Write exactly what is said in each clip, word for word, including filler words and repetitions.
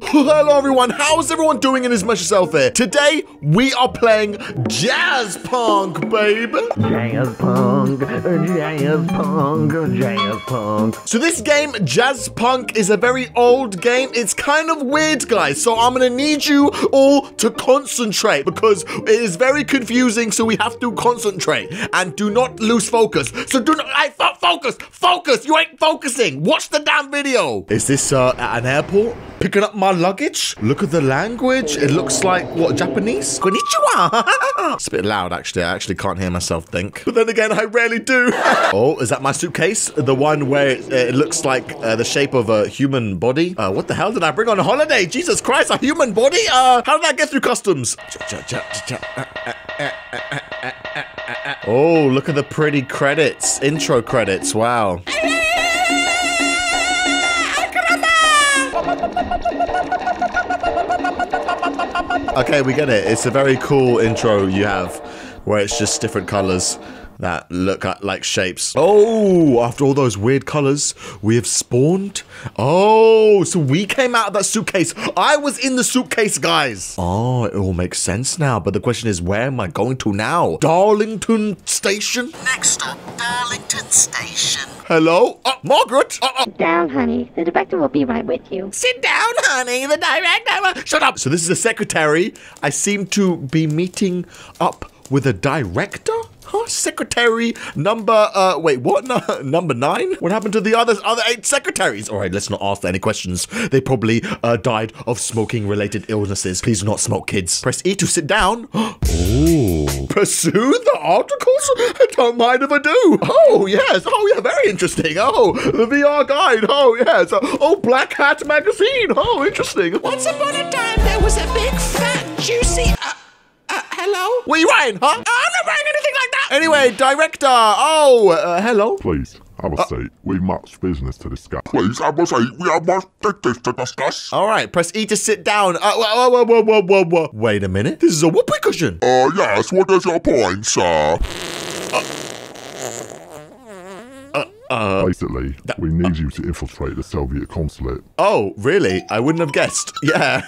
Hello everyone, how's everyone doing? It is myself here. Today, we are playing Jazzpunk, baby! Jazzpunk, Jazzpunk, Jazzpunk. So this game, Jazzpunk, is a very old game. It's kind of weird, guys, so I'm gonna need you all to concentrate because it is very confusing, so we have to concentrate and do not lose focus. So do not, I thought focus, focus, you ain't focusing. Watch the damn video. Is this uh, at an airport? Picking up my luggage. Look at the language. It looks like, what, Japanese? Konnichiwa. It's a bit loud, actually. I actually can't hear myself think. But then again, I rarely do. Oh, is that my suitcase? The one where it, it looks like uh, the shape of a human body? Uh, what the hell did I bring on a holiday? Jesus Christ, a human body? Uh, how did I get through customs? Oh, look at the pretty credits. Intro credits, wow. Okay, we get it. It's a very cool intro you have where it's just different colors that look at, like shapes. Oh, after all those weird colors, we have spawned. Oh, so we came out of that suitcase. I was in the suitcase, guys. Oh, it all makes sense now. But the question is, where am I going to now? Darlington Station? Next stop, Darlington Station. Hello? Oh, Margaret? Oh, oh. Sit down, honey. The director will be right with you. Sit down, honey. The director will... Shut up. So this is the secretary. I seem to be meeting up with a director? Huh? Secretary number, uh, wait, what? No, number nine? What happened to the other, other eight secretaries? All right, let's not ask any questions. They probably uh, died of smoking-related illnesses. Please do not smoke, kids. Press E to sit down. Ooh. Pursue the articles? I don't mind if I do. Oh, yes. Oh, yeah, very interesting. Oh, the V R guide. Oh, yes. Oh, Black Hat magazine. Oh, interesting. Once upon a time, there was a big, fat, juicy... Uh Uh, hello? What are you writing, huh? I'm not writing anything like that! Anyway, director, oh, uh, hello? Please, I must uh, say, we've much business to discuss. Please, I must say, we have much business to discuss. All right, press E to sit down. Uh, whoa, whoa, whoa, whoa, whoa. Wait a minute, this is a whoopee cushion. Uh, yes, what is your point, sir? Uh Uh, Basically, we need uh, you to infiltrate the Soviet Consulate. Oh, really? I wouldn't have guessed. Yeah.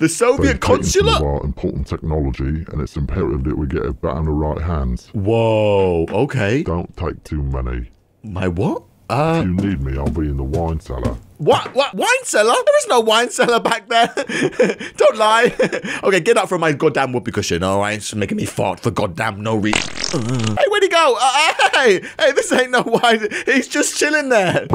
The Soviet Consulate? Some of our important technology, and it's imperative that we get it back in the right hands. Whoa, okay. Don't take too many. My what? Uh, if you need me, I'll be in the wine cellar. What? What? Wine cellar? There is no wine cellar back there. Don't lie. Okay, get up from my goddamn whoopee cushion, all right? It's making me fart for goddamn no reason. Uh. Hey, where'd he go? Uh, hey, hey, this ain't no wine. He's just chilling there.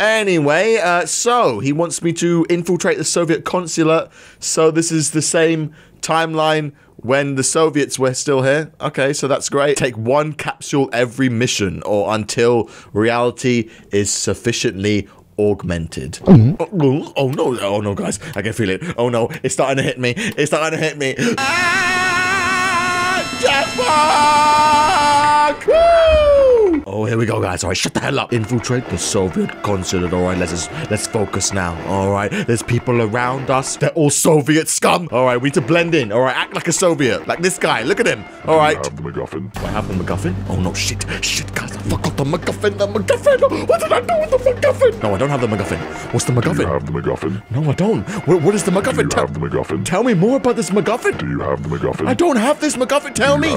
Anyway, uh, so he wants me to infiltrate the Soviet consulate. So this is the same timeline when the Soviets were still here. Okay, so that's great. Take one capsule every mission or until reality is sufficiently augmented. Mm-hmm. oh, oh, no, oh no, guys, I can feel it. Oh no, it's starting to hit me. It's starting to hit me. Ah, Jazzpunk! Woo! Oh, here we go, guys. All right, shut the hell up. Infiltrate the Soviet consulate. All right, let's just, let's focus now. All right, there's people around us. They're all Soviet scum. All right, we need to blend in. All right, act like a Soviet, like this guy. Look at him. All right. I have the MacGuffin. Do I have the MacGuffin? Oh no, shit, shit, guys. I forgot the MacGuffin. The MacGuffin. What did I do with the MacGuffin? No, I don't have the MacGuffin. What's the MacGuffin? Do you have the MacGuffin? No, I don't. What, what is the MacGuffin? Do you Te have the MacGuffin? Tell me more about this MacGuffin. Do you have the MacGuffin? I don't have this MacGuffin. Tell me.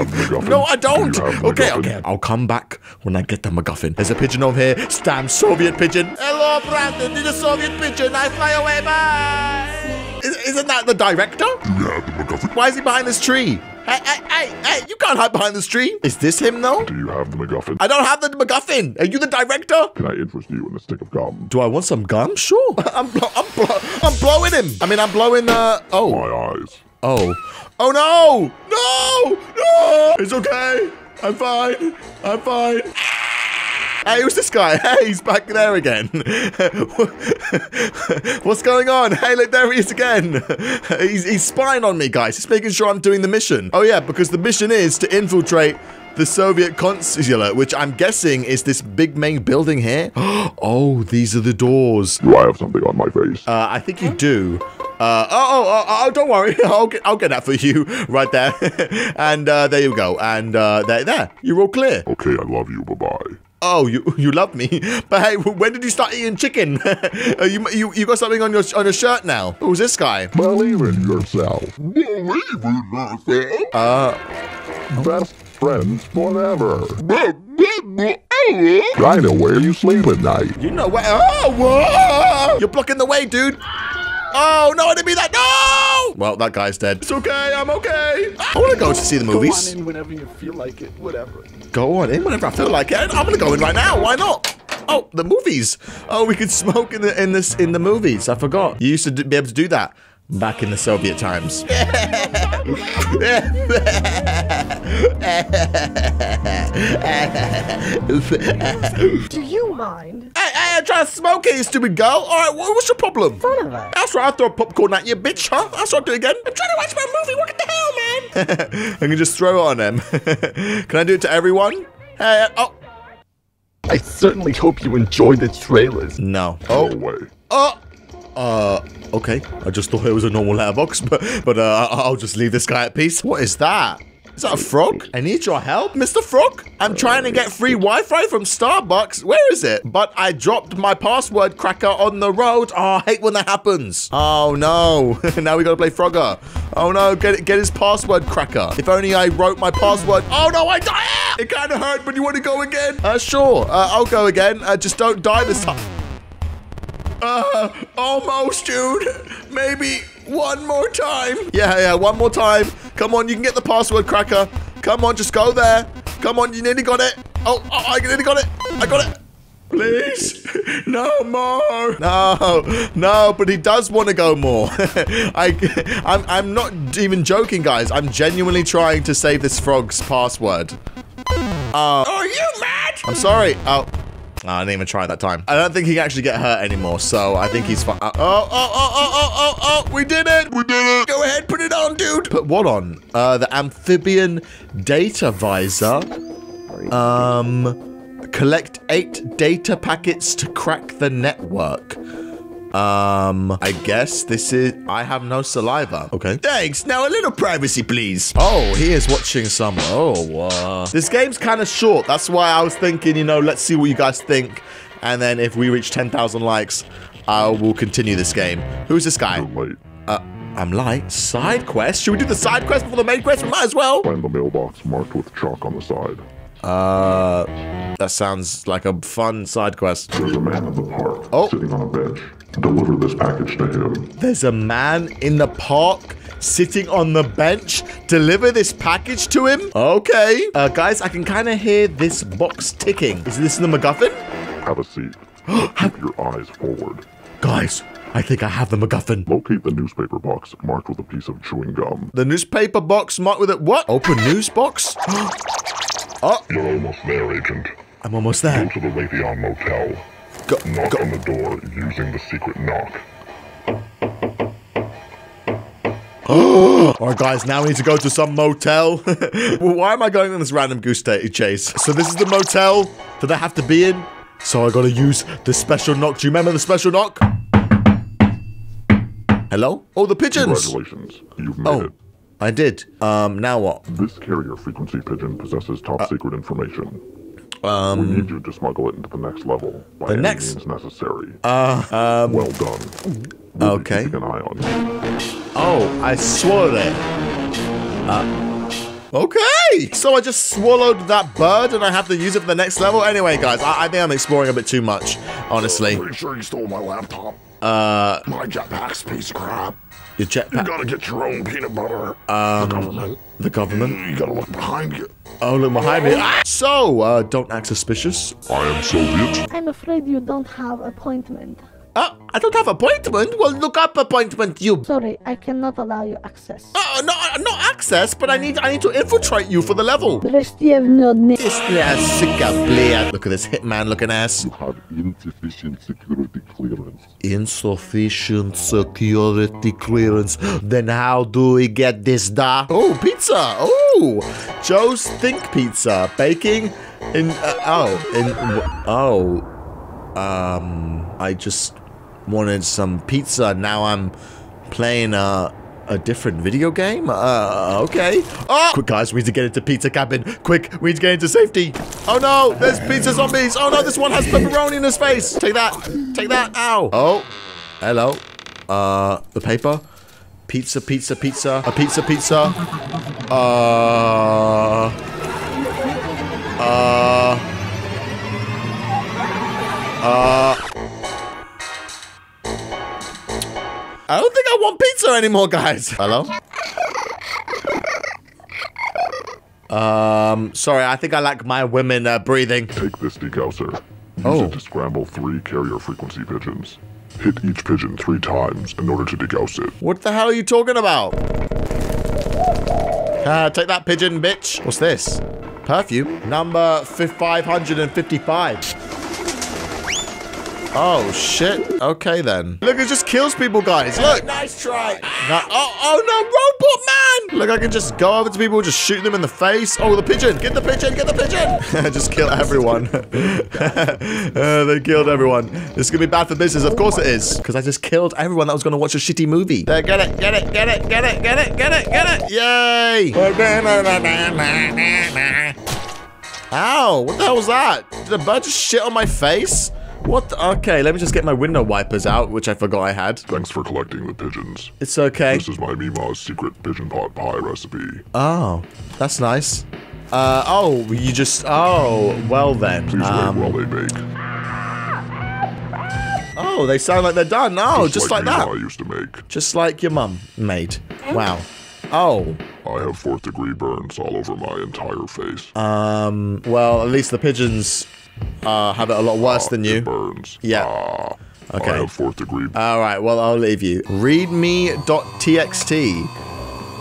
No, I don't. Do okay, okay. I'll come back when I get the MacGuffin. There's a pigeon over here. Damn Soviet pigeon. Hello, Brandon. This is a Soviet pigeon. I fly away. Bye. Is, isn't that the director? Yeah, the MacGuffin. Why is he behind this tree? Hey, hey, hey, hey, you can't hide behind this tree. Is this him, though? Do you have the MacGuffin? I don't have the MacGuffin. Are you the director? Can I interest you in a stick of gum? Do I want some gum? Sure. I'm, blo I'm, blo I'm blowing him. I mean, I'm blowing, uh, oh. My eyes. Oh. Oh, no. No. No. It's okay. I'm fine. I'm fine. Hey, who's this guy? Hey, he's back there again. What's going on? Hey, look, there he is again. He's, he's spying on me, guys. He's making sure I'm doing the mission. Oh, yeah, because the mission is to infiltrate the Soviet consulate, which I'm guessing is this big main building here. Oh, these are the doors. Do I have something on my face? Uh, I think you do. Uh, oh, oh, oh, oh, don't worry. I'll get, I'll get that for you right there. And uh, there you go. And uh, there, there. You're all clear. Okay, I love you. Bye-bye. Oh, you you love me. But hey, when did you start eating chicken? you, you you got something on your on your shirt now. Who's this guy? Believe in yourself. Believe in yourself. Uh, best friends forever. Dinah, where you sleep at night? You know where? Oh, whoa! You're blocking the way, dude. Oh no! I didn't mean that. No! Well, that guy's dead. It's okay. I'm okay. I want to go to see the movies. Go on in whenever you feel like it. Whatever. Go on in whenever I feel like it. I'm gonna go in right now. Why not? Oh, the movies. Oh, we could smoke in the in this in the movies. I forgot. You used to do, be able to do that back in the Soviet times. Do you mind? Hey, hey, I'm trying to smoke it, you stupid girl. All right, what's your problem? Fun of it. That's right, I throw popcorn at you, bitch, huh? That's what I do again. I'm trying to watch my movie. What the hell, man? I can just throw it on them. Can I do it to everyone? Hey, oh. I certainly hope you enjoy the trailers. No. Oh, no way. Oh. Uh, okay. I just thought it was a normal letterbox, but but uh, I'll just leave this guy at peace. What is that? Is that a frog? I need your help, Mister Frog. I'm trying to get free Wi-Fi from Starbucks. Where is it? But I dropped my password cracker on the road. Oh, I hate when that happens. Oh no! Now we gotta play Frogger. Oh no! Get get his password cracker. If only I wrote my password. Oh no! I died. It kind of hurt, but you want to go again? Uh, sure. Uh, I'll go again. Uh, just don't die this time. Uh, almost, dude. Maybe one more time. Yeah, yeah, one more time. Come on, you can get the password cracker. Come on, just go there. Come on, you nearly got it. Oh, oh I nearly got it. I got it. Please, no more. No, no, but he does want to go more. I, I'm, I'm not even joking, guys. I'm genuinely trying to save this frog's password. Uh, Are you mad? I'm sorry. Oh. Oh, I didn't even try that time. I don't think he can actually get hurt anymore, so I think he's fine. Oh, oh, oh, oh, oh, oh, oh, we did it! We did it! Go ahead, put it on, dude! Put what on? Uh, the amphibian data visor. Um, collect eight data packets to crack the network. Um, I guess this is... I have no saliva. Okay. Thanks. Now a little privacy, please. Oh, he is watching some... Oh, uh... This game's kind of short. That's why I was thinking, you know, let's see what you guys think. And then if we reach ten thousand likes, I will continue this game. Who's this guy? Uh, I'm light. Side quest? Should we do the side quest before the main quest? We might as well. Find the mailbox marked with chalk on the side. Uh, that sounds like a fun side quest. There's a man in the park oh. sitting on a bench. Deliver this package to him. There's a man in the park sitting on the bench. Deliver this package to him? Okay. Uh, guys, I can kind of hear this box ticking. Is this the MacGuffin? Have a seat. Keep your eyes forward. Guys, I think I have the MacGuffin. Locate the newspaper box marked with a piece of chewing gum. The newspaper box marked with a what? Open news box? Oh. You're almost there, Agent. I'm almost there. Go to the Latyon motel. Go, knock go. on the door using the secret knock. Oh! All right, guys, now we need to go to some motel. Well, why am I going on this random goose chase? So this is the motel that I have to be in. So I gotta use the special knock. Do you remember the special knock? Hello? Oh, the pigeons! Congratulations, you've made oh. it. I did. Um, now what? This carrier frequency pigeon possesses top uh, secret information. Um, we need you to smuggle it into the next level by the any next? means necessary. Uh, um, well done. We'll okay. Keep an eye on you. Oh, I swallowed it. Uh, okay. So I just swallowed that bird, and I have to use it for the next level. Anyway, guys, I, I think I'm exploring a bit too much, honestly. Uh, pretty sure you stole my laptop. Uh, my jetpack's piece of crap. Your jetpack. You gotta get your own peanut butter. Um, the government. The government. You gotta look behind you. Oh, look behind me. Ah! So, uh, don't act suspicious. I am Soviet. I'm afraid you don't have appointment. Oh, I don't have appointment? Well, look up appointment, you. Sorry, I cannot allow you access. Oh, no, not access, but I need I need to infiltrate you for the level. Look at this hitman looking ass. You have insufficient security clearance. Insufficient security clearance. Then how do we get this da? Oh, pizza. Oh, Joe's Think Pizza. Baking in, uh, oh, in, oh. Um, I just wanted some pizza. Now I'm playing a a different video game? Uh, okay. Oh! Quick, guys, we need to get into pizza cabin. Quick, we need to get into safety. Oh, no, there's pizza zombies. Oh, no, this one has pepperoni in his face. Take that. Take that. Ow. Oh, hello. Uh, the paper. Pizza, pizza, pizza. A pizza, pizza. Uh... Uh... Uh... I don't think I want pizza anymore, guys. Hello? Um, sorry, I think I like my women uh, breathing. Take this degausser. Use oh. it to scramble three carrier frequency pigeons. Hit each pigeon three times in order to degauss it. What the hell are you talking about? Uh, take that, pigeon, bitch. What's this? Perfume? Number five hundred fifty-five. Oh, shit. Okay, then. Look, it just kills people, guys. Look. Nice try. Ah. Oh, oh, no, robot man. Look, I can just go over to people, just shoot them in the face. Oh, the pigeon. Get the pigeon. Get the pigeon. Just kill everyone. uh, they killed everyone. This is going to be bad for business. Of course it is. Because I just killed everyone that was going to watch a shitty movie. There, get it. Get it. Get it. Get it. Get it. Get it. Get it. Yay. Ow. What the hell was that? Did a bird just shit on my face? What the, okay, let me just get my window wipers out, which I forgot I had. Thanks for collecting the pigeons. It's okay. This is my Mima's secret pigeon pot pie recipe. Oh, that's nice. Uh, oh, you just, oh, well then. Please um, wait while they bake. Oh, they sound like they're done. Oh, just, just like, like that. Mima used to make. Just like your mum made. Wow. Oh. I have fourth degree burns all over my entire face. Um, well, at least the pigeons... Uh, have it a lot worse ah, than you. It burns. Yeah. Ah, okay. I have fourth degree. All right. Well, I'll leave you. readme dot t x t.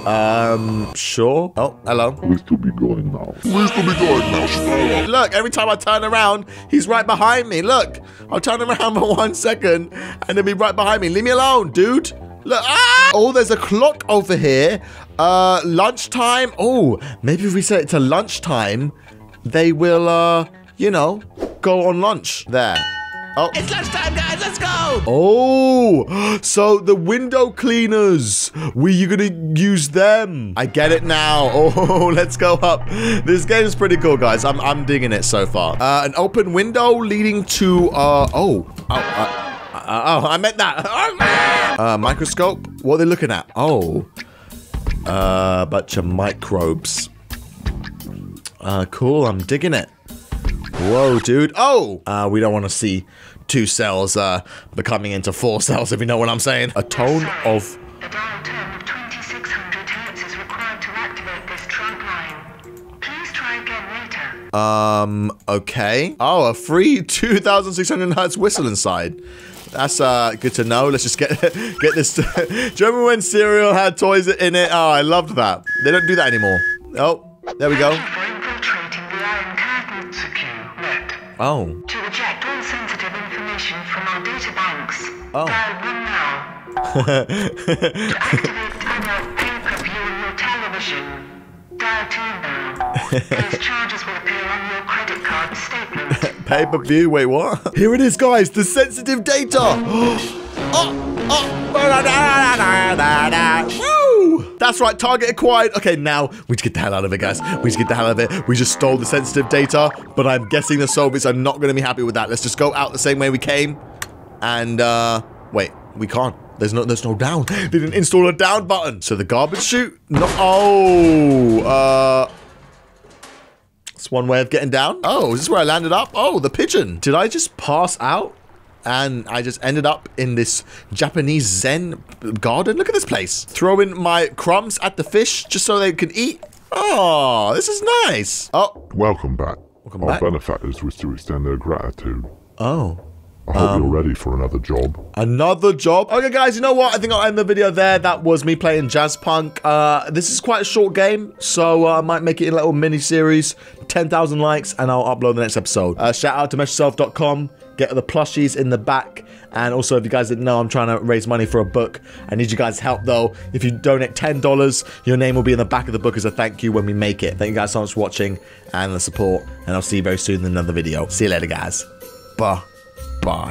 Um, sure. Oh, hello. We still be going now. We still be going now. Look, every time I turn around, he's right behind me. Look, I'll turn around for one second, and he'll be right behind me. Leave me alone, dude. Look, ah! Oh, there's a clock over here. Uh, lunchtime. Oh, maybe if we set it to lunchtime, they will, uh... you know, go on lunch. There. Oh. It's lunchtime, guys. Let's go. Oh, so the window cleaners. We, you're going to use them. I get it now. Oh, let's go up. This game is pretty cool, guys. I'm, I'm digging it so far. Uh, an open window leading to, uh, oh, oh, uh, oh, I meant that. uh, microscope. What are they looking at? Oh, uh, bunch of microbes. Uh, cool. I'm digging it. Whoa, dude. Oh! Uh, we don't want to see two cells uh, becoming into four cells, if you know what I'm saying. A tone of... A dial tone of twenty-six hundred hertz is required to activate this trunk line. Please try again later. Um, okay. Oh, a free two thousand six hundred hertz whistle inside. That's uh, good to know. Let's just get get this... Do you remember when cereal had toys in it? Oh, I loved that. They don't do that anymore. Oh, there we go. Oh. To reject all sensitive information from our data banks. Oh. Dial one now. To activate timeout pay-per-view on your television. Dial two now. Those charges will appear on your credit card statement. Pay-per-view? Wait, what? Here it is, guys. The sensitive data. Oh. Oh. That's right, target acquired. Okay, now we need to get the hell out of it, guys. We need to get the hell out of it. We just stole the sensitive data, but I'm guessing the Soviets are not going to be happy with that. Let's just go out the same way we came. And, uh, wait, we can't. There's no, there's no down. They didn't install a down button. So the garbage chute, no, oh, uh, it's one way of getting down. Oh, is this where I landed up? Oh, the pigeon. Did I just pass out? And I just ended up in this Japanese Zen garden. Look at this place. Throwing my crumbs at the fish just so they could eat. Oh, this is nice. Oh. Welcome back. Welcome Our back. benefactors wish to extend their gratitude. Oh. I hope um, you're ready for another job. Another job? Okay, guys, you know what? I think I'll end the video there. That was me playing Jazzpunk. Uh, this is quite a short game, so uh, I might make it in a little mini-series. ten thousand likes, and I'll upload the next episode. Uh, shout out to myself dot com. Get the plushies in the back. And also, if you guys didn't know, I'm trying to raise money for a book. I need you guys' help, though. If you donate ten dollars, your name will be in the back of the book as a thank you when we make it. Thank you guys so much for watching and the support. And I'll see you very soon in another video. See you later, guys. Bye. Bye.